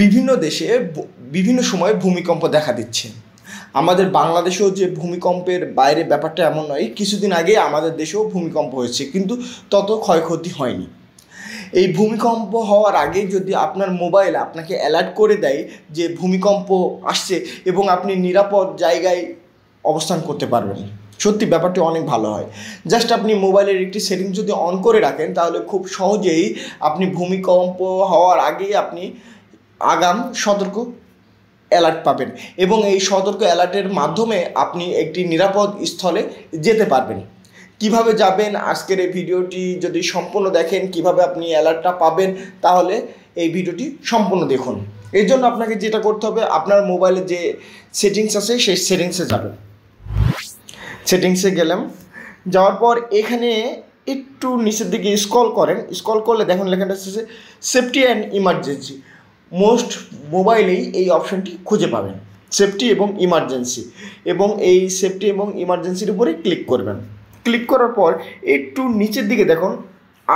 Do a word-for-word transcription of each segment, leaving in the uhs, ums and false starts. विभिन्न देशे विभिन्न समय भूमिकम्प देखा दिच्छे। आमादेर बांग्लादेशेও जे भूमिकम्पेर बाइरे ব্যাপারটা এমন নয়, কিছুদিন আগে আমাদের দেশেও ভূমিকম্প হয়েছে কিন্তু তত ক্ষয়ক্ষতি হয়নি। এই ভূমিকম্প হওয়ার আগে যদি আপনার মোবাইল আপনাকে অ্যালার্ট করে দেয় যে ভূমিকম্প আসছে এবং আপনি নিরাপদ জায়গায় অবস্থান করতে পারবেন, সত্যি ব্যাপারটি অনেক ভালো হয়। জাস্ট আপনি মোবাইলের একটি সেটিং যদি অন করে রাখেন তাহলে খুব সহজেই আপনি ভূমিকম্প হওয়ার আগেই আপনি আগাম সতর্ক অ্যালার্ট পাবেন এবং এই সতর্ক অ্যালার্টের মাধ্যমে আপনি একটি নিরাপদ স্থলে যেতে পারবেন। কিভাবে যাবেন আজকের এই ভিডিওটি যদি সম্পূর্ণ দেখেন, কিভাবে আপনি অ্যালার্টটা পাবেন, তাহলে এই ভিডিওটি সম্পূর্ণ দেখুন। এর জন্য আপনাকে যেটা করতে হবে, আপনার মোবাইলে যে সেটিংস আছে সেই সেটিংসে যাবেন। সেটিংসে গেলাম, যাওয়ার পর এখানে একটু নিচের দিকে স্ক্রল করেন। স্ক্রল করলে দেখুন লেখাটা আছে সেফটি অ্যান্ড ইমার্জেন্সি। মোস্ট মোবাইলেই এই অপশানটি খুঁজে পাবেন, সেফটি এবং ইমার্জেন্সি, এবং এই সেফটি এবং ইমার্জেন্সির উপরে ক্লিক করবেন। ক্লিক করার পর একটু নিচের দিকে দেখুন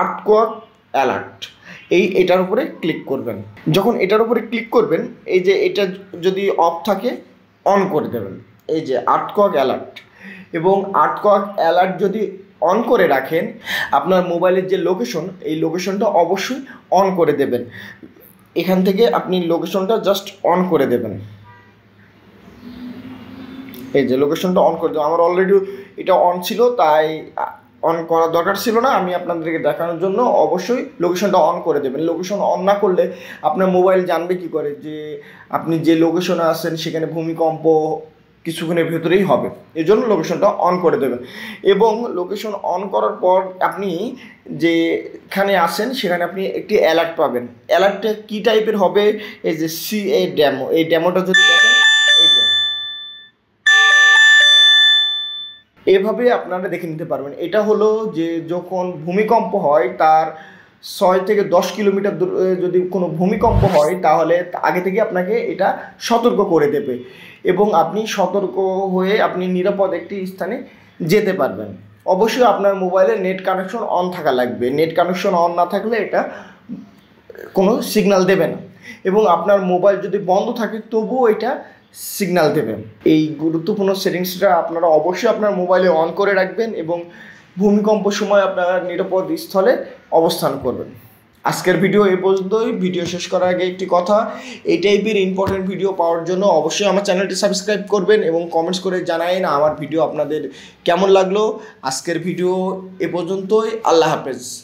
আর্থকোয়াক অ্যালার্ট, এই এটার উপরে ক্লিক করবেন। যখন এটার উপরে ক্লিক করবেন, এই যে এটা যদি অফ থাকে অন করে দেবেন, এই যে আর্থকোয়াক অ্যালার্ট। এবং আর্থকোয়াক অ্যালার্ট যদি অন করে রাখেন, আপনার মোবাইলের যে লোকেশন এই লোকেশনটা অবশ্যই অন করে দেবেন। এখান থেকে আপনি লোকেশনটা জাস্ট অন করে দেবেন, এই যে লোকেশনটা অন করে দেবেন। আমার অলরেডি এটা অন ছিল তাই অন করা দরকার ছিল না, আমি আপনাদেরকে দেখানোর জন্য। অবশ্যই লোকেশনটা অন করে দেবেন। লোকেশন অন না করলে আপনার মোবাইল জানবে কি করে যে আপনি যে লোকেশনে আছেন সেখানে ভূমিকম্প কিছুক্ষণের ভেতরেই হবে, এই জন্য লোকেশনটা অন করে দেবেন। এবং লোকেশন অন করার পর আপনি যেখানে আসেন সেখানে আপনি একটি অ্যালার্ট পাবেন। অ্যালার্টটা কী টাইপের হবে, এই যে সি এ ডেমো, এই ডেমোটা যদি দেখেন এই যে এভাবে আপনারা দেখে নিতে পারবেন। এটা হলো যে যখন ভূমিকম্প হয় তার ছয় থেকে দশ কিলোমিটার দূরে যদি কোনো ভূমিকম্প হয় তাহলে আগে থেকে আপনাকে এটা সতর্ক করে দেবে এবং আপনি সতর্ক হয়ে আপনি নিরাপদ একটি স্থানে যেতে পারবেন। অবশ্যই আপনার মোবাইলে নেট কানেকশন অন থাকা লাগবে, নেট কানেকশন অন না থাকলে এটা কোনো সিগন্যাল দেবে না, এবং আপনার মোবাইল যদি বন্ধ থাকে তবুও এটা সিগন্যাল দেবে। এই গুরুত্বপূর্ণ সেটিংসটা আপনারা অবশ্যই আপনার মোবাইলে অন করে রাখবেন এবং ভূমিকম্প সময় আপনারা নিরাপদ স্থলে অবস্থান করবেন। আজকের ভিডিও এই পর্যন্তই। ভিডিও শেষ করার আগে একটি কথা, এই টাইপের ইম্পর্টেন্ট ভিডিও পাওয়ার জন্য অবশ্যই আমার চ্যানেলটি সাবস্ক্রাইব করবেন এবং কমেন্টস করে জানাবেন আমার ভিডিও আপনাদের কেমন লাগলো। আজকের ভিডিও এ পর্যন্তই। আল্লাহ হাফেজ।